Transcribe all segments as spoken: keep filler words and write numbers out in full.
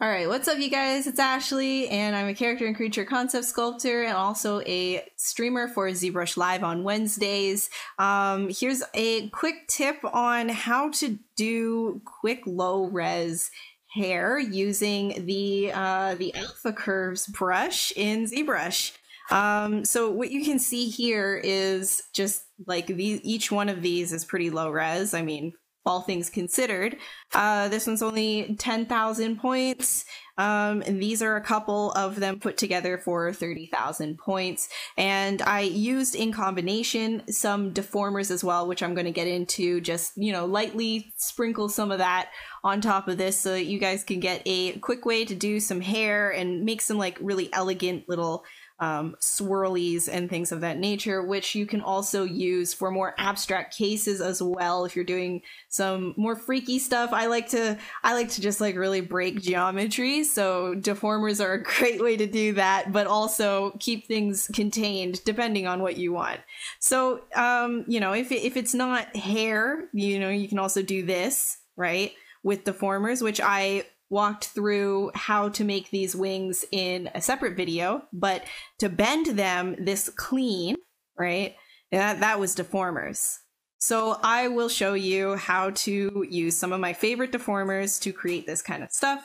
All right, what's up you guys? It's Ashley and I'm a character and creature concept sculptor and also a streamer for ZBrush Live on Wednesdays. Um, here's a quick tip on how to do quick low res hair using the, uh, the Alpha Curves brush in ZBrush. Um, so what you can see here is just like these, each one of these is pretty low res. I mean, all things considered. Uh, this one's only ten thousand points. Um, and these are a couple of them put together for thirty thousand points. And I used in combination some deformers as well, which I'm going to get into, just, you know, lightly sprinkle some of that on top of this so that you guys can get a quick way to do some hair and make some like really elegant little Um, swirlies and things of that nature, which you can also use for more abstract cases as well. If you're doing some more freaky stuff, I like to I like to just like really break geometry, so deformers are a great way to do that, but also keep things contained depending on what you want. So um, you know, if, if it's not hair, you know, you can also do this right with deformers, which I walked through how to make these wings in a separate video, but to bend them this clean, right? That, that was deformers. So I will show you how to use some of my favorite deformers to create this kind of stuff.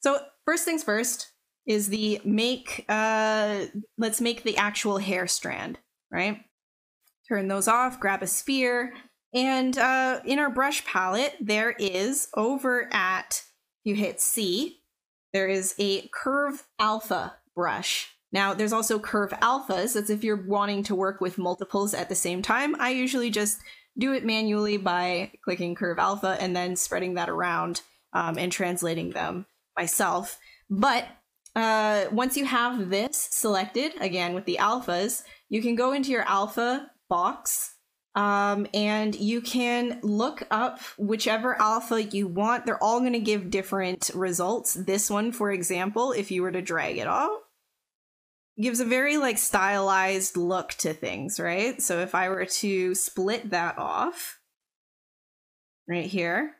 So first things first is the make, uh, let's make the actual hair strand, right? Turn those off, grab a sphere, and uh, in our brush palette, there is over at you hit C, there is a Curve Alpha brush. Now there's also Curve Alphas. That's if you're wanting to work with multiples at the same time. I usually just do it manually by clicking Curve Alpha and then spreading that around um, and translating them myself. But uh, once you have this selected, again with the alphas, you can go into your alpha box Um, and you can look up whichever alpha you want. They're all going to give different results. This one, for example, if you were to drag it out, gives a very like stylized look to things, right? So if I were to split that off right here,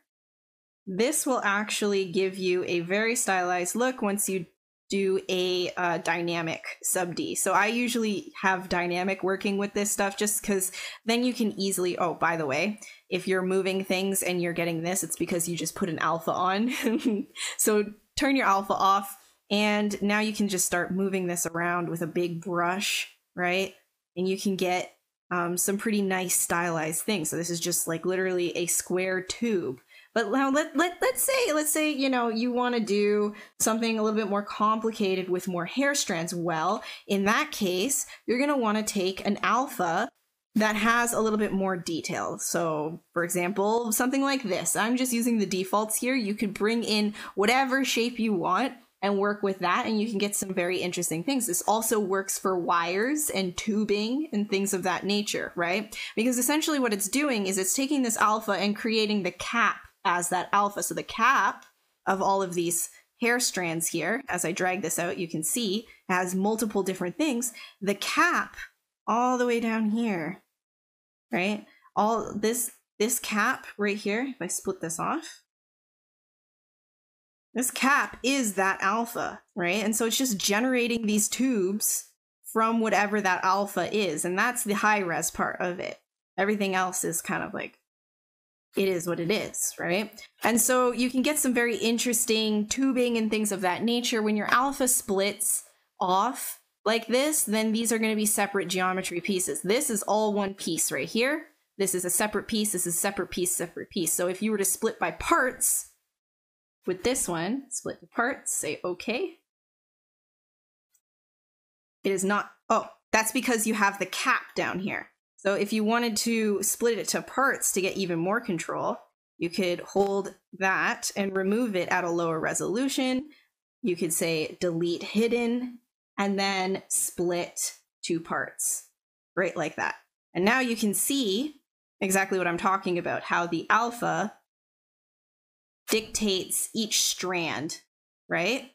this will actually give you a very stylized look once you do a uh, dynamic sub D. So I usually have dynamic working with this stuff just because then you can easily, oh, by the way, if you're moving things and you're getting this, it's because you just put an alpha on. So turn your alpha off and now you can just start moving this around with a big brush, right? And you can get um, some pretty nice stylized things. So this is just like literally a square tube. But now let, let, let's say, let's say, you know, you want to do something a little bit more complicated with more hair strands. Well, in that case, you're going to want to take an alpha that has a little bit more detail. So for example, something like this, I'm just using the defaults here. You could bring in whatever shape you want and work with that, and you can get some very interesting things. This also works for wires and tubing and things of that nature, right? Because essentially what it's doing is it's taking this alpha and creating the cap as that alpha. So the cap of all of these hair strands here, as I drag this out, you can see it has multiple different things. The cap all the way down here, right? All this, this cap right here, if I split this off, this cap is that alpha, right? And so it's just generating these tubes from whatever that alpha is. And that's the high res part of it. Everything else is kind of like, it is what it is, right? And so you can get some very interesting tubing and things of that nature. When your alpha splits off like this, then these are going to be separate geometry pieces. This is all one piece right here. This is a separate piece. This is separate piece, separate piece. So if you were to split by parts with this one, split the parts, say okay. It is not, oh, that's because you have the cap down here. So if you wanted to split it to parts to get even more control, you could hold that and remove it at a lower resolution. You could say delete hidden and then split two parts, right? Like that. And now you can see exactly what I'm talking about, how the alpha dictates each strand, right?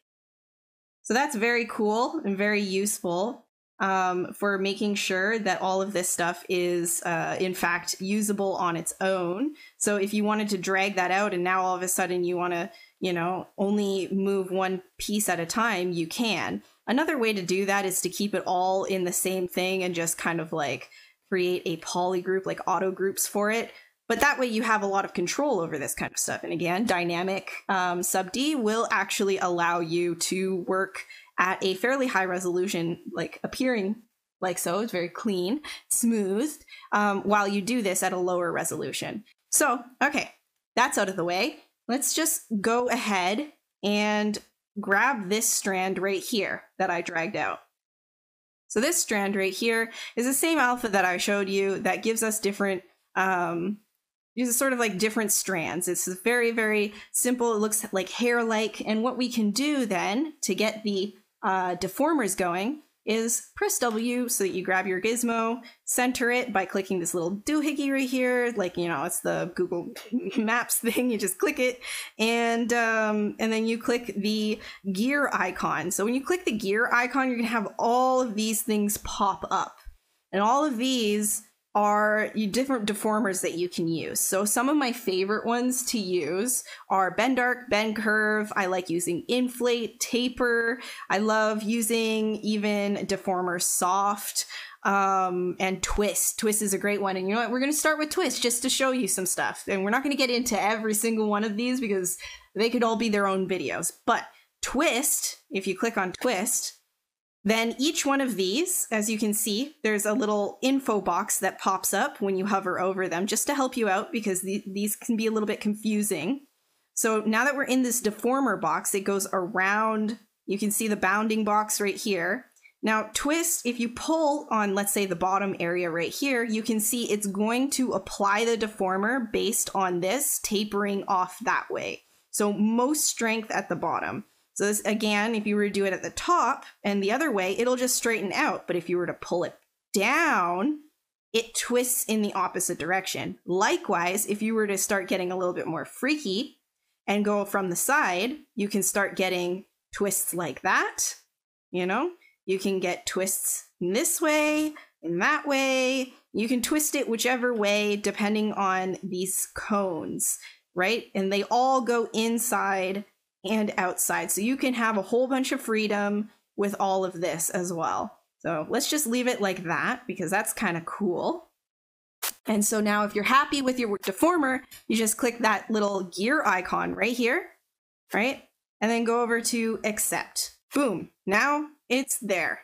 So that's very cool and very useful. Um, for making sure that all of this stuff is, uh, in fact, usable on its own. So if you wanted to drag that out and now all of a sudden you want to, you know, only move one piece at a time, you can. Another way to do that is to keep it all in the same thing and just kind of like create a poly group, like auto groups for it. But that way you have a lot of control over this kind of stuff. And again, dynamic um, sub D will actually allow you to work at a fairly high resolution, like appearing like so. It's very clean, smooth, um, while you do this at a lower resolution. So, okay, that's out of the way. Let's just go ahead and grab this strand right here that I dragged out. So this strand right here is the same alpha that I showed you that gives us different um uses sort of like different strands. It's very, very simple. It looks like hair-like. And what we can do then to get the uh, deformers going is press W so that you grab your gizmo, center it by clicking this little doohickey right here. Like, you know, it's the Google Maps thing. You just click it, and um, and then you click the gear icon. So when you click the gear icon, you're gonna have all of these things pop up, and all of these are different deformers that you can use. So some of my favorite ones to use are Bend Arc, Bend Curve. I like using Inflate, Taper. I love using even Deformer Soft um, and Twist. Twist is a great one. And you know what? We're going to start with Twist just to show you some stuff. And we're not going to get into every single one of these because they could all be their own videos. But Twist, if you click on Twist, then each one of these, as you can see, there's a little info box that pops up when you hover over them just to help you out, because th these can be a little bit confusing. So now that we're in this deformer box, it goes around. You can see the bounding box right here. Now Twist, if you pull on, let's say, the bottom area right here, you can see it's going to apply the deformer based on this, tapering off that way. So most strength at the bottom. So this, again, if you were to do it at the top and the other way, it'll just straighten out. But if you were to pull it down, it twists in the opposite direction. Likewise, if you were to start getting a little bit more freaky and go from the side, you can start getting twists like that. You know, you can get twists in this way, in that way. You can twist it whichever way, depending on these cones, right? And they all go inside and outside. So you can have a whole bunch of freedom with all of this as well. So let's just leave it like that because that's kind of cool. And so now if you're happy with your deformer, you just click that little gear icon right here, right? And then go over to accept. Boom, now it's there.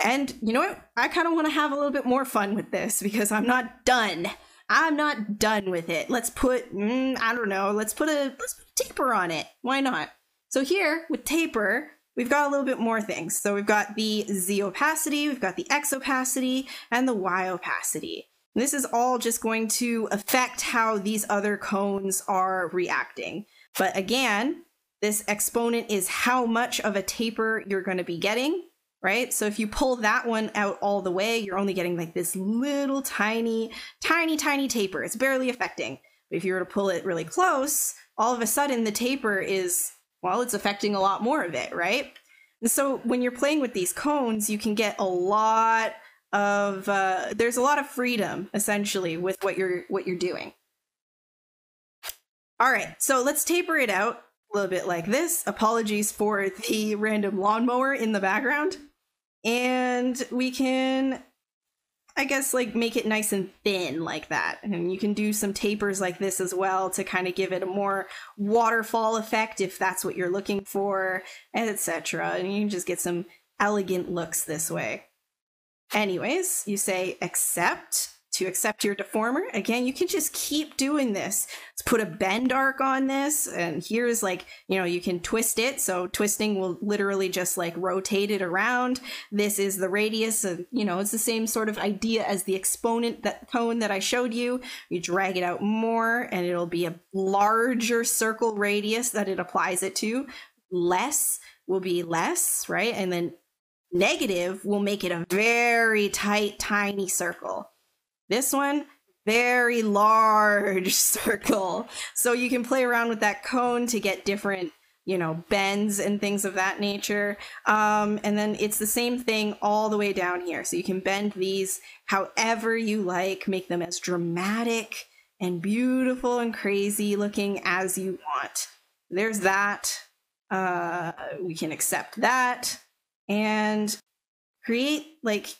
And you know what? I kind of want to have a little bit more fun with this because I'm not done. I'm not done with it. Let's put, mm, I don't know, let's put a let's put a taper on it. Why not? So here with taper, we've got a little bit more things. So we've got the Z opacity, we've got the X opacity, and the Y opacity. And this is all just going to affect how these other cones are reacting. But again, this exponent is how much of a taper you're going to be getting, right? So if you pull that one out all the way, you're only getting like this little tiny, tiny, tiny taper. It's barely affecting. But if you were to pull it really close, all of a sudden the taper is, well, it's affecting a lot more of it, right? And so when you're playing with these cones, you can get a lot of, uh, there's a lot of freedom essentially with what you're, what you're doing. All right, so let's taper it out a little bit like this. Apologies for the random lawnmower in the background. And we can, I guess, like make it nice and thin like that. And you can do some tapers like this as well to kind of give it a more waterfall effect if that's what you're looking for, and et cetera. And you can just get some elegant looks this way. Anyways, you say accept to accept your deformer. Again, you can just keep doing this. Let's put a bend arc on this. And here's like, you know, you can twist it. So twisting will literally just like rotate it around. This is the radius of, you know, it's the same sort of idea as the exponent that cone that I showed you. You drag it out more and it'll be a larger circle radius that it applies it to. Less will be less, right? And then negative will make it a very tight, tiny circle. This one, very large circle. So you can play around with that cone to get different, you know, bends and things of that nature. Um, and then it's the same thing all the way down here. So you can bend these however you like, make them as dramatic and beautiful and crazy looking as you want. there's that. Uh, we can accept that and create, like,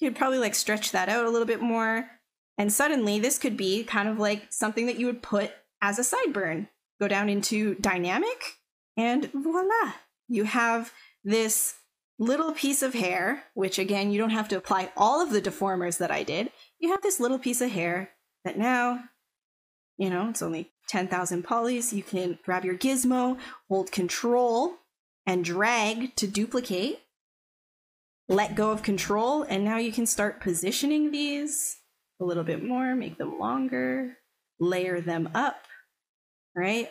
you could probably like stretch that out a little bit more. And suddenly this could be kind of like something that you would put as a sideburn. Go down into dynamic and voila, you have this little piece of hair, which again, you don't have to apply all of the deformers that I did. You have this little piece of hair that now, you know, it's only ten thousand polys. You can grab your gizmo, hold control and drag to duplicate, let go of control. And now you can start positioning these a little bit more, make them longer, layer them up, right?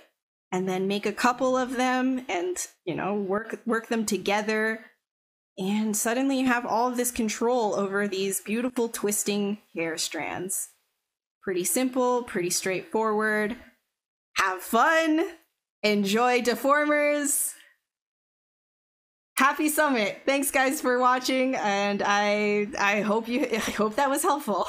And then make a couple of them and, you know, work, work them together. And suddenly you have all of this control over these beautiful twisting hair strands. Pretty simple, pretty straightforward. Have fun. Enjoy deformers. Happy Summit. Thanks guys for watching, and I I hope you I hope that was helpful.